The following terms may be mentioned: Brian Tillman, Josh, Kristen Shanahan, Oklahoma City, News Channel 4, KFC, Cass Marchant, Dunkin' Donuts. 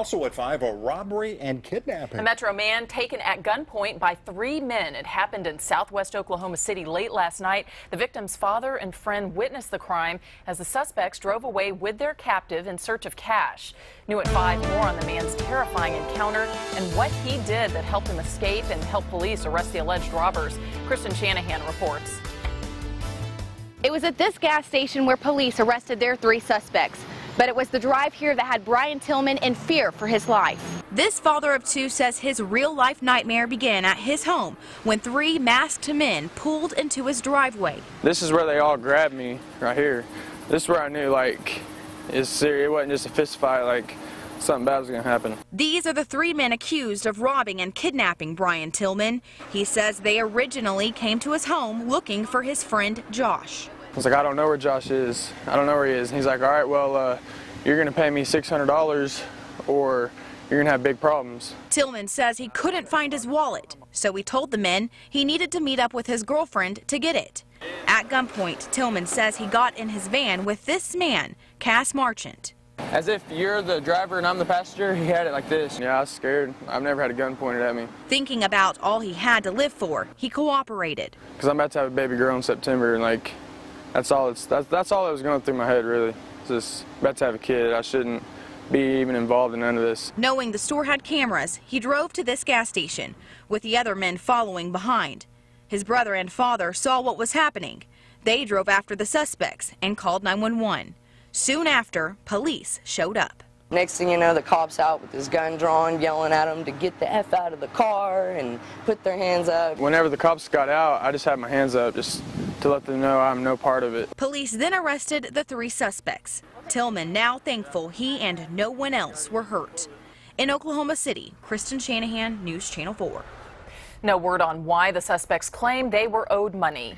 Also at 5, a robbery and kidnapping. A Metro man taken at gunpoint by 3 men. It happened in southwest Oklahoma City late last night. The victim's father and friend witnessed the crime as the suspects drove away with their captive in search of cash. New at 5, more on the man's terrifying encounter and what he did that helped him escape and help police arrest the alleged robbers. Kristen Shanahan reports. It was at this gas station where police arrested their 3 suspects. But it was the drive here that had Brian Tillman in fear for his life. This father of 2 says his real-life nightmare began at his home when 3 masked men pulled into his driveway. This is where they all grabbed me, right here. This is where I knew, like, it's serious. It wasn't just a fist fight, like, something bad was going to happen. These are the 3 men accused of robbing and kidnapping Brian Tillman. He says they originally came to his home looking for his friend Josh. I was like, I don't know where Josh is. I don't know where he is. And he's like, all right, well, you're going to pay me $600 or you're going to have big problems. Tillman says he couldn't find his wallet, so he told the men he needed to meet up with his girlfriend to get it. At gunpoint, Tillman says he got in his van with this man, Cass Marchant. As if you're the driver and I'm the passenger, he had it like this. Yeah, I was scared. I've never had a gun pointed at me. Thinking about all he had to live for, he cooperated. Because I'm about to have a baby girl in September, and like, that's all that was going through my head, really. Just about to have a kid. I shouldn't be even involved in none of this. Knowing the store had cameras, he drove to this gas station, with the other men following behind. His brother and father saw what was happening. They drove after the suspects and called 911. Soon after, police showed up. Next thing you know, the cop's out with his gun drawn, yelling at him to get the F out of the car and put their hands up. Whenever the cops got out, I just had my hands up just to let them know I'm no part of it. Police then arrested the 3 suspects. Tillman now thankful he and no one else were hurt. In Oklahoma City, Kristen Shanahan, News Channel 4. No word on why the suspects claim they were owed money.